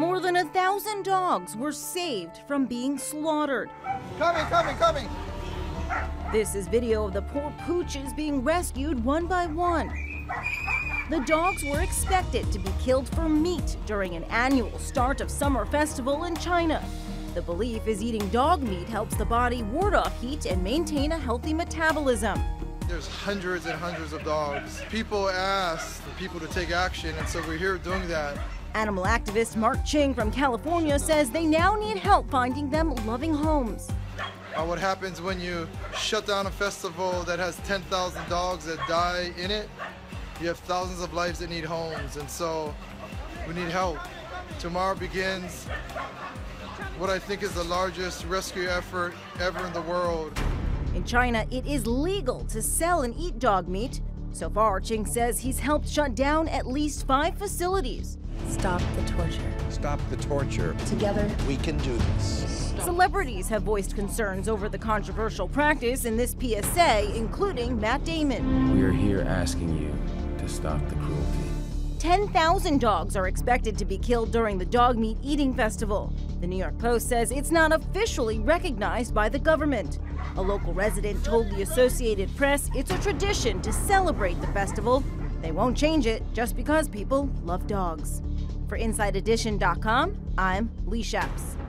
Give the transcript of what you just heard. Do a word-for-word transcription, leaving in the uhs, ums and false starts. More than a thousand dogs were saved from being slaughtered. Coming, coming, coming. This is video of the poor pooches being rescued one by one. The dogs were expected to be killed for meat during an annual Start of Summer festival in China. The belief is eating dog meat helps the body ward off heat and maintain a healthy metabolism. There's hundreds and hundreds of dogs. People ask the people to take action, and so we're here doing that. Animal activist Mark Ching from California says they now need help finding them loving homes. Uh, what happens when you shut down a festival that has ten thousand dogs that die in it? You have thousands of lives that need homes, and so we need help. Tomorrow begins what I think is the largest rescue effort ever in the world. In China, it is legal to sell and eat dog meat. So far, Ching says he's helped shut down at least five facilities. Stop the torture. Stop the torture. Together, we can do this. Stop. Celebrities have voiced concerns over the controversial practice in this P S A, including Matt Damon. We're here asking you to stop the cruelty. ten thousand dogs are expected to be killed during the dog meat eating festival. The New York Post says it's not officially recognized by the government. A local resident told the Associated Press it's a tradition to celebrate the festival. They won't change it just because people love dogs. For Inside Edition dot com, I'm Leigh Sheps.